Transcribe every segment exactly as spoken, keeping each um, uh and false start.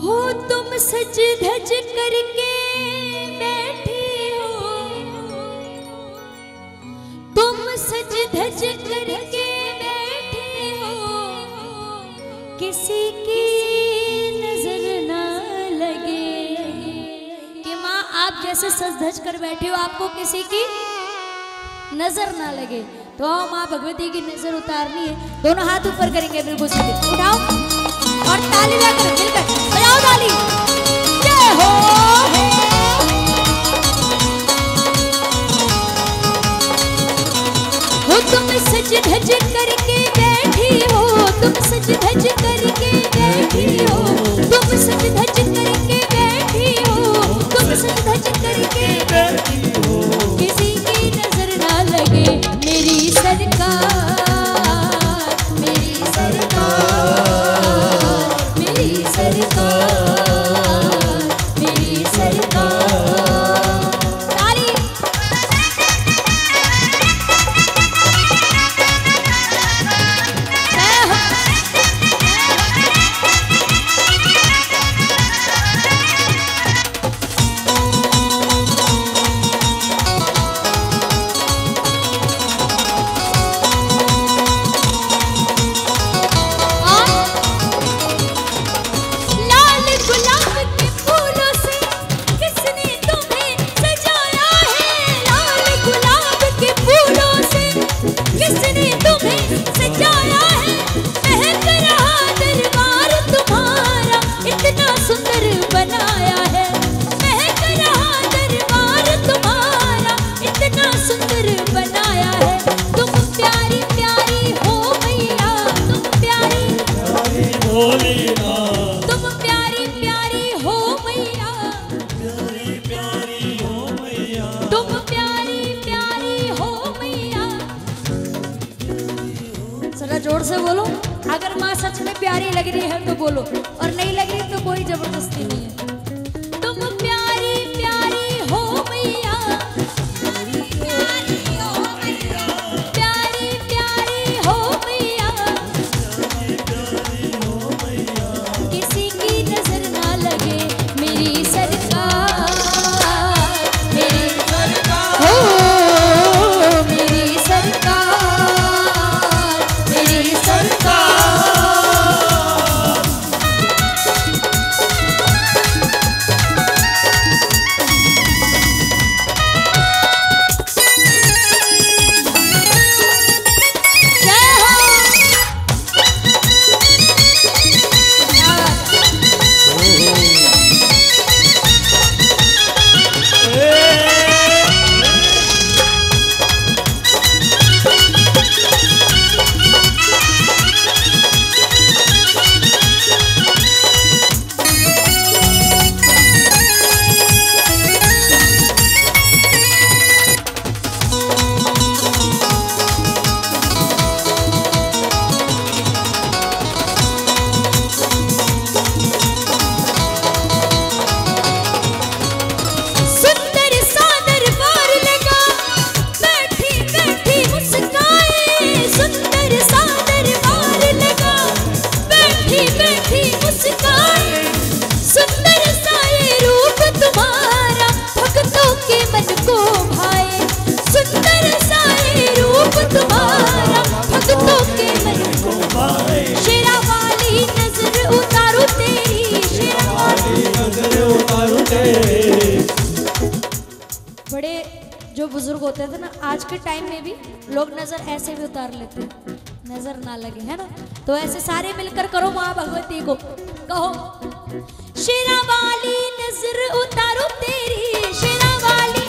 हो तुम सज धज करके बैठे हो, तुम सज धज करके बैठे हो, किसी की नजर ना लगे। कि माँ आप जैसे सज धज कर बैठे हो आपको किसी की नजर ना लगे, तो माँ भगवती की नजर उतारनी है। दोनों हाथ ऊपर करेंगे, बिल्कुल सीधे उठाओ और ताली लगाकर मिलकर बजाओ ताली। जय हो हो तुम सज धज करके बैठी हो, तुम सज धज करके बैठी हो, तुम सज धज करके बैठी हो, तुम सज धज करके बैठी हो, किसी की नजर ना लगे। मेरी सरकार जोर से बोलो। अगर माँ सच में प्यारी लग रही है तो बोलो, और नहीं लग रही तो कोई जबरदस्ती नहीं है। तुम प्यारी प्यारी हो मैया, प्यारी प्यारी हो मैया, किसी की नजर ना लगे। मेरी सरकार मेरी सरकार हो, मेरी सरकार बुजुर्ग होते थे ना, आज के टाइम में भी लोग नजर ऐसे भी उतार लेते हैं, नजर ना लगे, है ना। तो ऐसे सारे मिलकर करो माँ भगवती को, कहो शेरा वाली नजर उतारो तेरी, शेरा वाली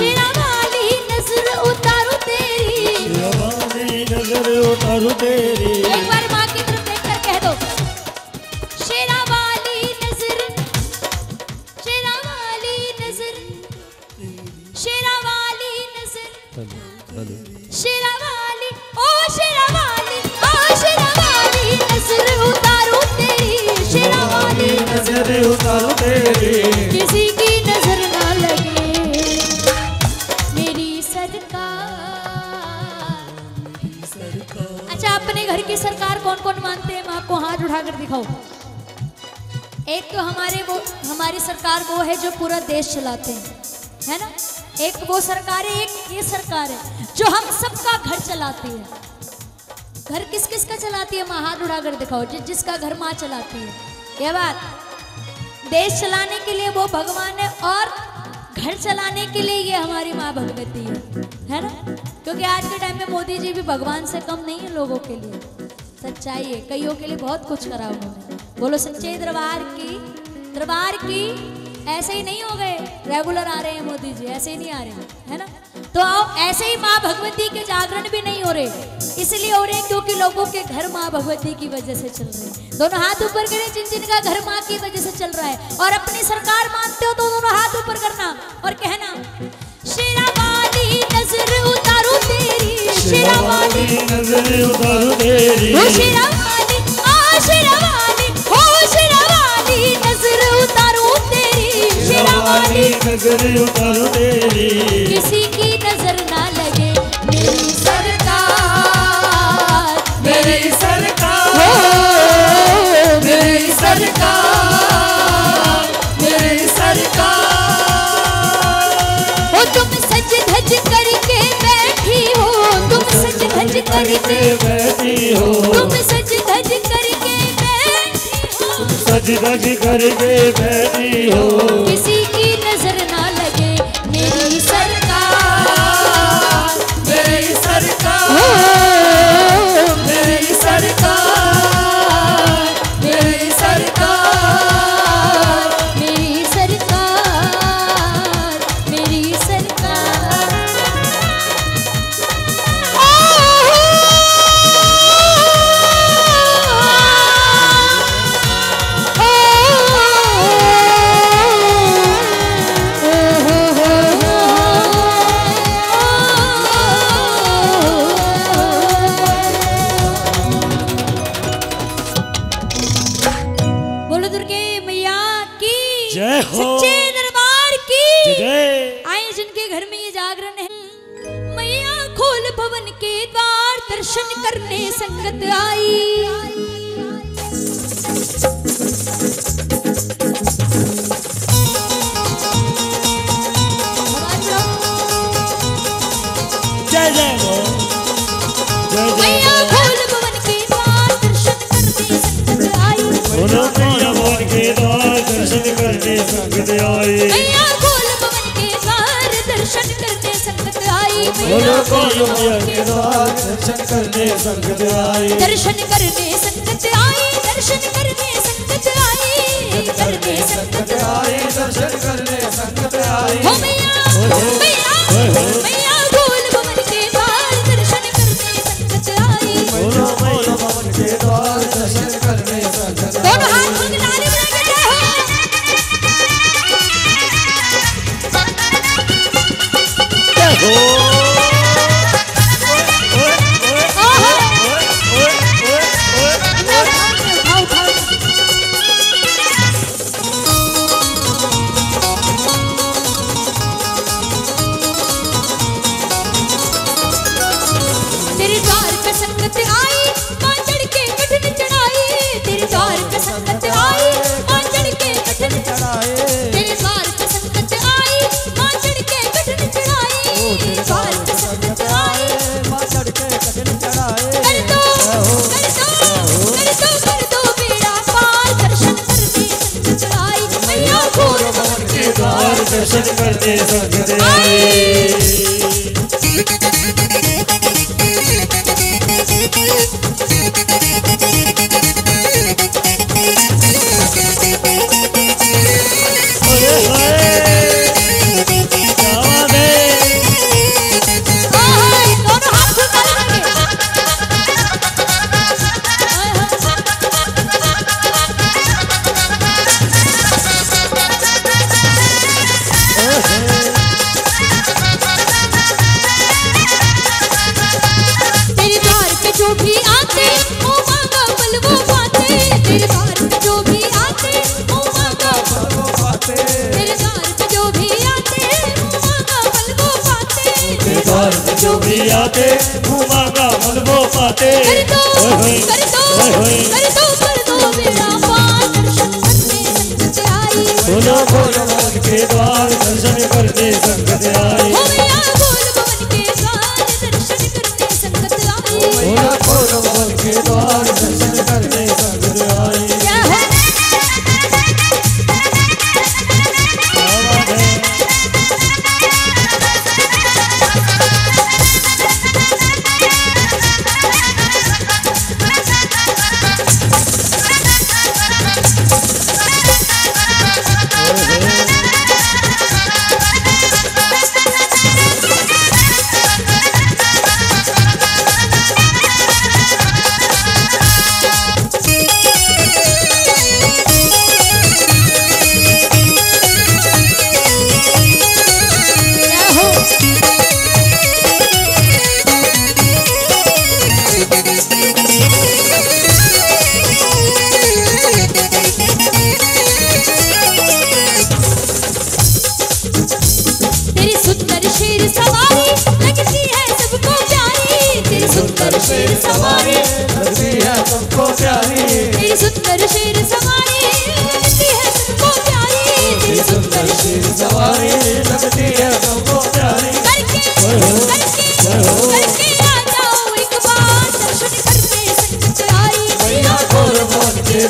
शेरा वाली नजर उतारो तेरी, शेरा वाली नजर उतारो तेरी। एक बार माँ की तरफ देखकर कह दो शेरा वाली नजर, शेरा वाली नजर, शेरा वाली नजर, शेरा वाली ओ शेरा वाली ओ शेरा वाली नजर उतारो तेरी, शेरा वाली नजर उतारो तेरी, किसी की नजर ना लगे। मेरी सरकार मेरी सरकार। अच्छा, अपने घर की सरकार कौन कौन मानते हैं? आपको हाथ उठाकर दिखाओ। एक तो हमारे वो हमारी सरकार वो है जो पूरा देश चलाते हैं, है ना। एक वो सरकार है, एक ये सरकार है जो हम सबका घर चलाती है। घर किस किस का चलाती है? माँ हाथ उड़ाकर दिखाओ। जि, जिसका घर माँ चलाती है। यह बात, देश चलाने के लिए वो भगवान है और घर चलाने के लिए ये हमारी माँ भगवती है, है ना। क्योंकि आज के टाइम में मोदी जी भी भगवान से कम नहीं है लोगों के लिए। सच्चाई है, कईयों के लिए बहुत कुछ करा उन्होंने। बोलो सच्चे दरबार की, दरबार की। ऐसे ही नहीं हो गए, रेगुलर आ रहे हैं मोदी जी, ऐसे ही नहीं आ रहे हैं, है ना। तो आप ऐसे ही माँ भगवती के जागरण भी नहीं हो रहे, इसलिए हो रहे हैं क्योंकि लोगों के घर माँ भगवती की वजह से चल रहे हैं। दोनों हाथ ऊपर करें जिन जिनका घर माँ की वजह से चल रहा है। और अपनी सरकार मानते हो तो दोनों हाथ ऊपर करना और कहना, शेरावाली नजर उतारो तेरी, शेरावाली नजर उतारो तेरी, शेरावाली आ शेरावाली हो, शेरावाली नजर उतारो तेरी, शेरावाली नजर उतारो तेरी, किसी की नजर ना लगे मेरी सरकार, मेरी सरकार हो, मेरी सरकार, मेरी सरकार हो। तुम सज धज करके बैठी हो, तुम सज धज करके बैठी हो, तुम सज धज करके बैठी हो, सज धज करके बैठी हो, किसी की नजर ना लगे मेरी सरकार, मेरी सरकार हो, मेरी सरकार, मेरी सरकार, मेरी सरकार, मेरी सरकार। बोलो दुर्गे मैया की जय हो, सच्चे दरबार की जय। आए जिनके घर में ये जागरण है, मैया खोल भवन के द्वार, दर्शन करने संगत आई। जय जय हो, जय जय। मैया खोल भवन के द्वार, दर्शन करने संगत आई। संगत आई मैया खोल भवन के द्वार, दर्शन करने संगत आई। मैया खोल भवन के द्वार, दर्शन करने संगत आई, दर्शन करने संगत आई, दर्शन करने संगत आई, करने संगत आई, दर्शन करने संगत आई। हो मैया, मैया, मैया खोल भवन के द्वार, दर्शन करने संगत आई। मैया खोल भवन के द्वार, दर्शन करने संगत आई। दोनों हाथ उठाकर ओ ओ ओ ओ तेरे द्वार पे संगत आई, मांझड़ के कठिन चढ़ाई। तेरे द्वार पे संगत आई, मांझड़ के कठिन चढ़ाई। तेरे द्वार पे संगत आई, मांझड़ के कठिन चढ़ाई। तेरे द्वार पे संगत आई, मांझड़ के कठिन चढ़ाई। कर दो, कर दो, कर दो, कर दो बेड़ा पार, दर्शन करने संगत आई। मैया खोल भवन के द्वार, दर्शन करने संगत आई। आते घुमागा मलबो पाते, कर दो, कर दो, कर दो, कर दो मेरा पार, दर्शन करने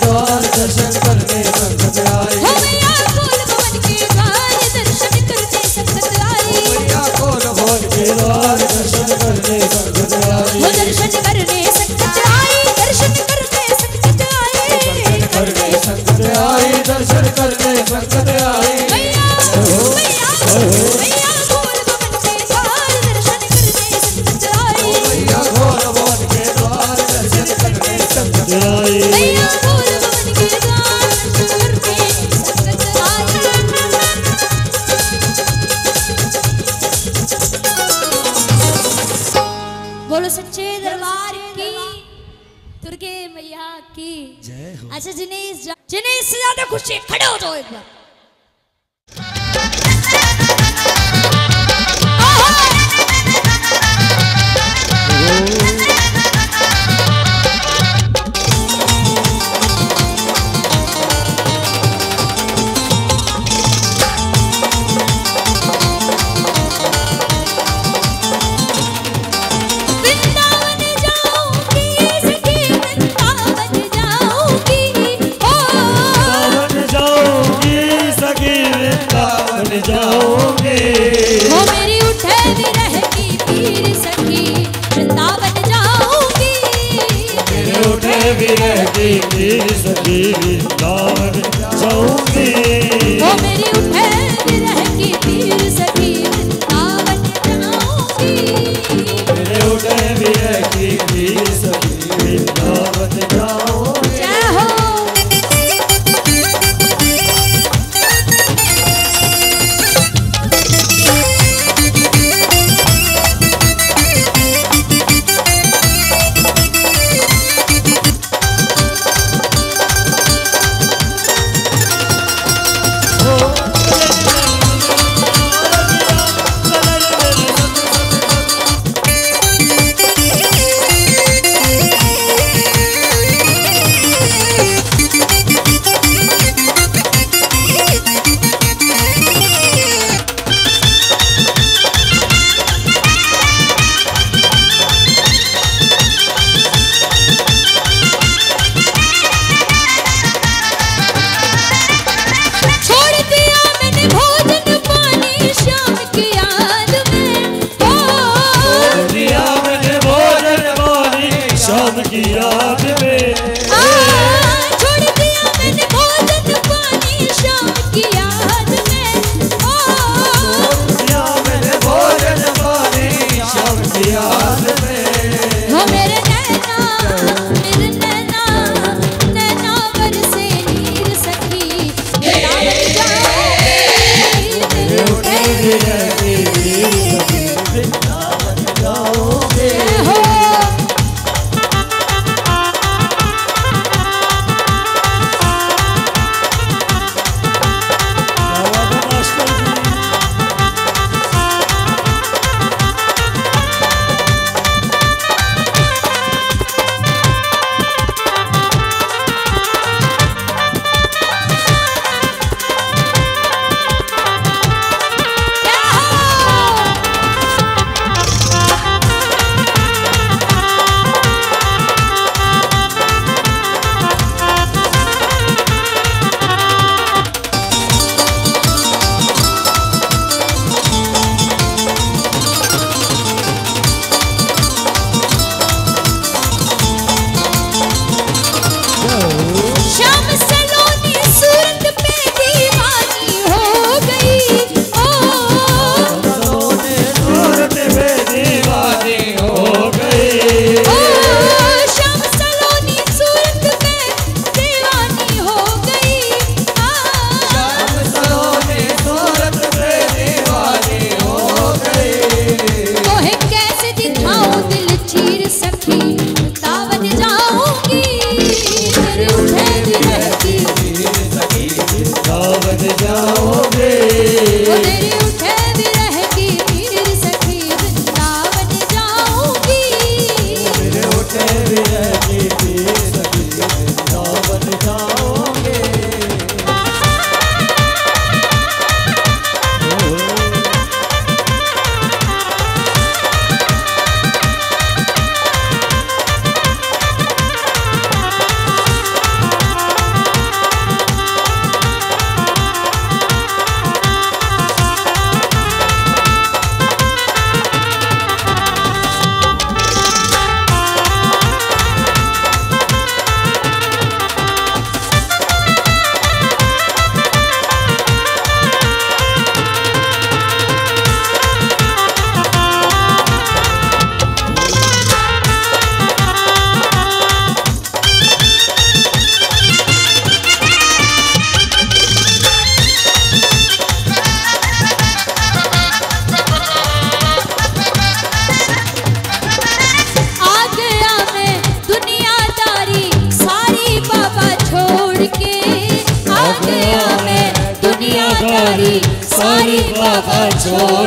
द्वार दर्शन करते संकट आए। हो मैया खोल भवन के द्वार दर्शन करते संकट आए। हो मैया खोल भवन के द्वार दर्शन करते संकट आए। हो दर्शन करने संकट आए, दर्शन करते संकट आए, दर्शन करने संकट आए, दर्शन करने संकट आए। मैया हो मैया खोल भवन के द्वार दर्शन करते संकट आए। हो मैया खोल भवन के द्वार दर्शन करते संकट आए। अच्छा जिन्हें इस जिन्हें इससे ज्यादा खुशी, खड़े हो जाओ एक बार।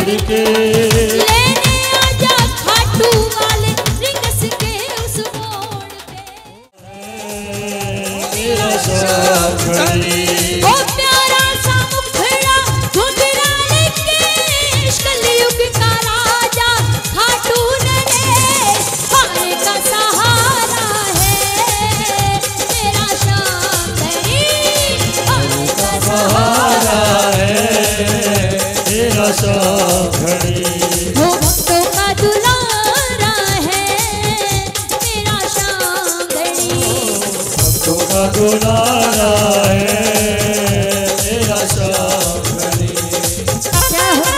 करके लेने आजा खाटू वाले रिंगस के उस मोड़ पे मेरा साथी ओ प्यारा सा मुखड़ा मुखड़ा लेके इश्क कलयुग का राजा खाटू नरेश हमें का सहारा है मेरा श्याम नरेश हमें का सहारा है मेरा शामधरी वो भक्तों का दुलारा है मेरा शामधरी भक्तों का दुलारा है मेरा शामधरी क्या हो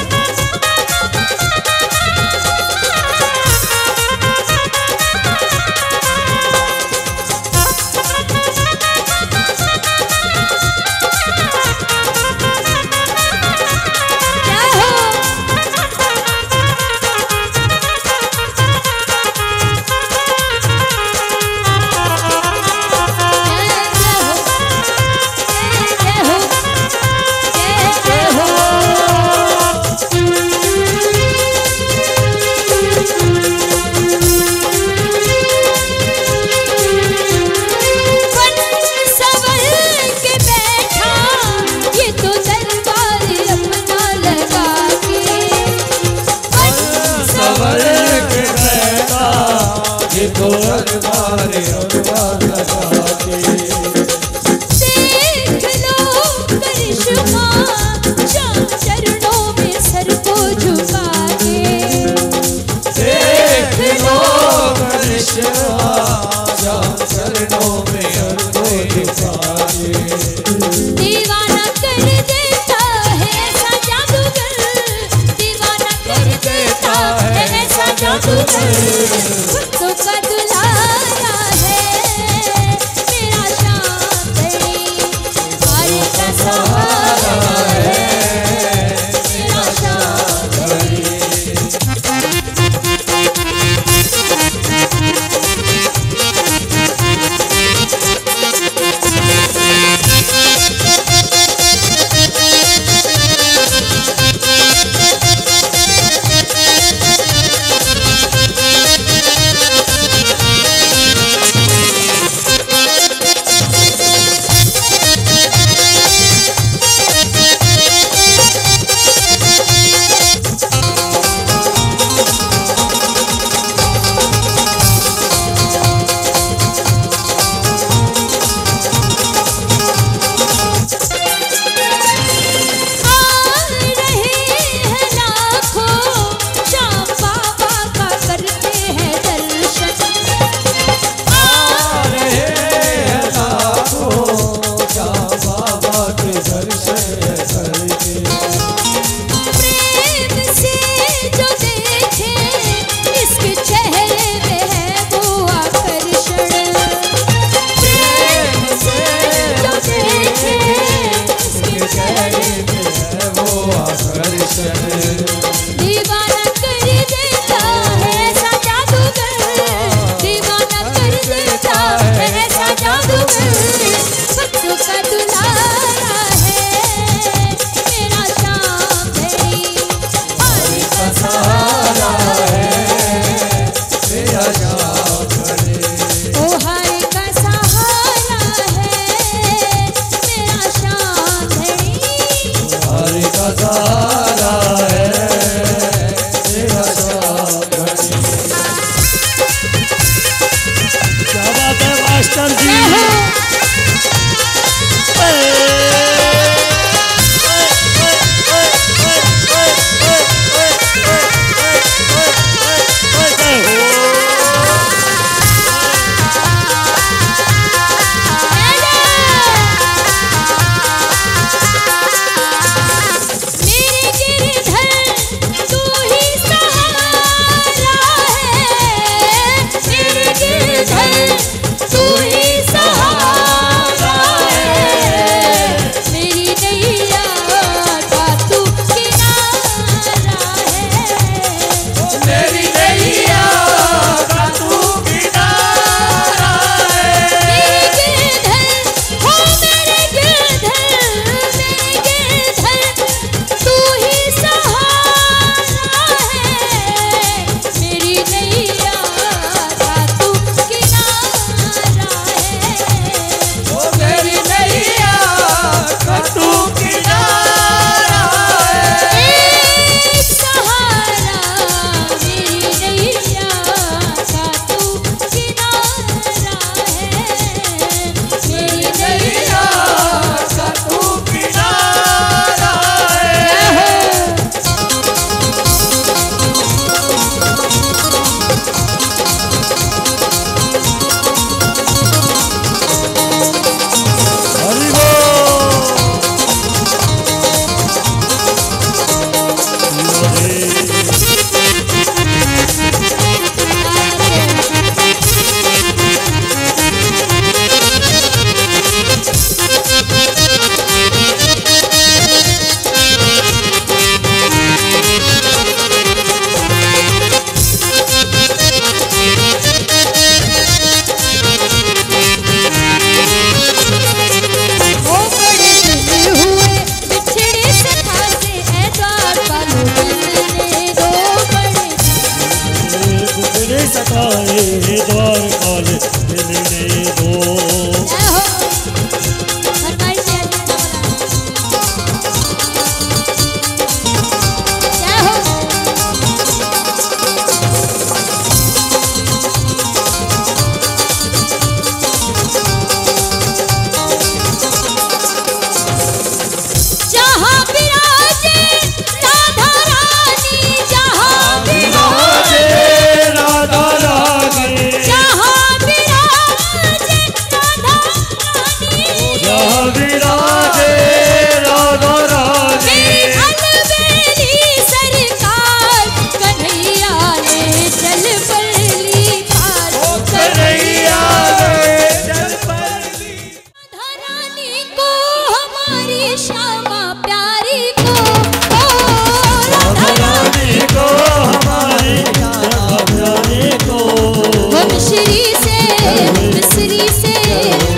है।